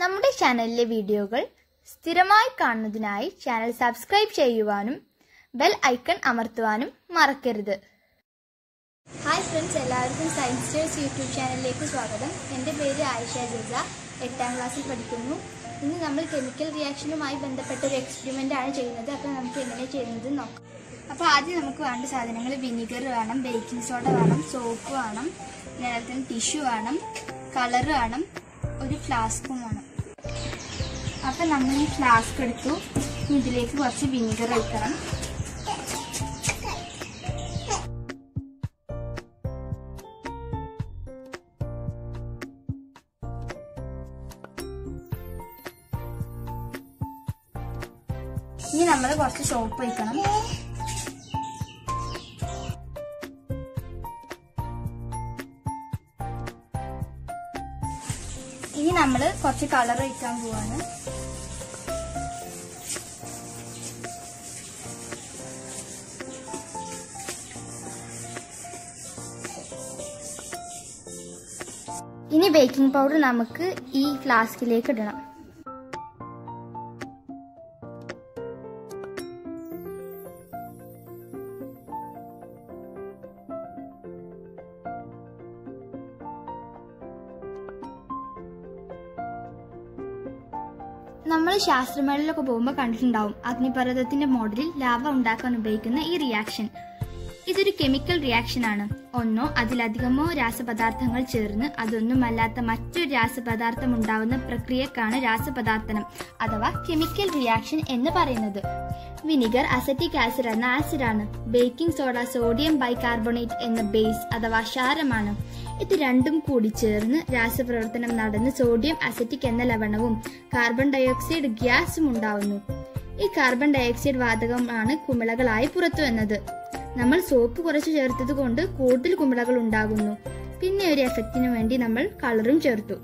നമ്മുടെ ചാനലിലെ വീഡിയോകൾ സ്ഥിരമായി കാണുന്നതിനായി ചാനൽ സബ്സ്ക്രൈബ് ചെയ്യുവാനും ബെൽ ഐക്കൺ അമർത്തുവാനും മറക്കരുത്. ഹായ് ഫ്രണ്ട്സ്, എല്ലാവർക്കും സയൻസ് സ്റ്റേഴ്സ് യൂട്യൂബ് ചാനലിലേക്ക് സ്വാഗതം. എൻ്റെ പേര് ആയിഷ ജസ, 8ാം ക്ലാസ്സിൽ പഠിക്കുന്നു. ഇന്ന് നമ്മൾ കെമിക്കൽ റിയാക്ഷനുമായി ബന്ധപ്പെട്ട ഒരു എക്സ്പെരിമെൻ്റ് ആണ് ചെയ്യുന്നത്. അപ്പോൾ നമുക്ക് എങ്ങനെ ചെയ്യുന്നത് നോക്കാം. അപ്പോൾ ആദ്യം നമുക്ക് വേണ്ട സാധനങ്ങൾ വിനീഗർ വേണം, ബേക്കിംഗ് സോഡ വേണം, സോപ്പ് വേണം, നിലത്തിന് ടിഷ്യൂ വേണം, കളർ വേണം, ഒരു ഫ്ലാസ്കും വേണം. അപ്പം നമ്മൾ ഈ ഫ്ലാസ്ക് എടുത്തു, ഇതിലേക്ക് കുറച്ച് വിനീഗർ ഒഴിക്കണം. ഇനി നമ്മൾ കുറച്ച് സോപ്പ് ഒഴിക്കണം. ഇനി നമ്മൾ കുറച്ച് കളർ ഒഴിക്കാൻ പോവാണ്. ഇനി ബേക്കിംഗ് പൗഡർ നമുക്ക് ഈ ഫ്ലാസ്കിലേക്ക് ഇടണം. നമ്മൾ ശാസ്ത്രമേളയിലൊക്കെ പോകുമ്പോൾ കണ്ടിട്ടുണ്ടാവും, അഗ്നിപർവ്വതത്തിന്റെ മോഡലിൽ ലാവ ഉണ്ടാക്കാൻ ഉപയോഗിക്കുന്ന ഈ റിയാക്ഷൻ. ഇതൊരു കെമിക്കൽ റിയാക്ഷൻ ആണ്. ഒന്നോ അതിലധികമോ രാസപദാർത്ഥങ്ങൾ ചേർന്ന് അതൊന്നുമല്ലാത്ത മറ്റൊരു രാസപദാർത്ഥം ഉണ്ടാവുന്ന പ്രക്രിയക്കാണ് രാസപദാർത്ഥനം അഥവാ കെമിക്കൽ റിയാക്ഷൻ എന്ന് പറയുന്നത്. വിനീഗർ അസറ്റിക് ആസിഡ് എന്ന ആസിഡാണ്. ബേക്കിംഗ് സോഡ സോഡിയം ബൈകാർബണേറ്റ് എന്ന ബേസ് അഥവാ ക്ഷാരമാണ്. ഇത് രണ്ടും കൂടി ചേർന്ന് രാസപ്രവർത്തനം നടന്ന് സോഡിയം അസറ്റിക് എന്ന ലവണവും കാർബൺ ഡയോക്സൈഡ് ഗ്യാസും ഉണ്ടാവുന്നു. ഈ കാർബൺ ഡയോക്സൈഡ് വാതകമാണ് കുമിളകളായി പുറത്തു വന്നത്. നമ്മൾ സോപ്പ് കുറച്ച് ചേർത്തത് കൊണ്ട് കൂടുതൽ കുമിളകൾ ഉണ്ടാകുന്നു. പിന്നെ ഒരു എഫക്റ്റിന് വേണ്ടി നമ്മൾ കളറും ചേർത്തു.